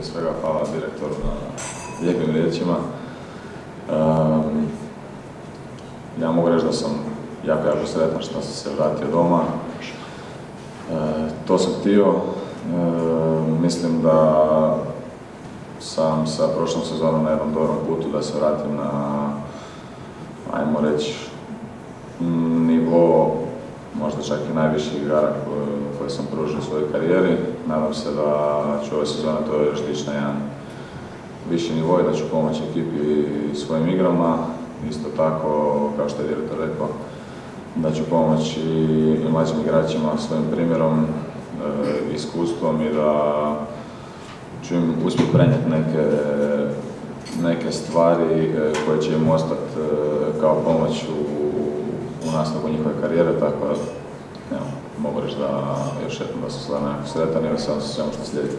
prije svega hvala direktoru na lijepim riječima. Ja mogu reći da sam jako sretan što sam se vratio doma. To sam htio. Mislim da sam sa prošlom sezonom na jednom dobrom putu da se vratim na, ajmo reći, nivo možda čak i najviših igara koje sam pružio u svojoj karijeri. Nadam se da ću ove sezone to još dići na jedan viši nivo i da ću pomoći ekipi svojim igrama. Isto tako, kao što je direktor rekao, da ću pomoći i mlađim igračima svojim primjerom, iskustvom i da ću im uspjeti prenijeti neke stvari koje će im ostati kao pomoć u nastavku njihove karijere, tako da mogu reći da još jednom da sam stvarno sretan i veselim se svemu što slijedi.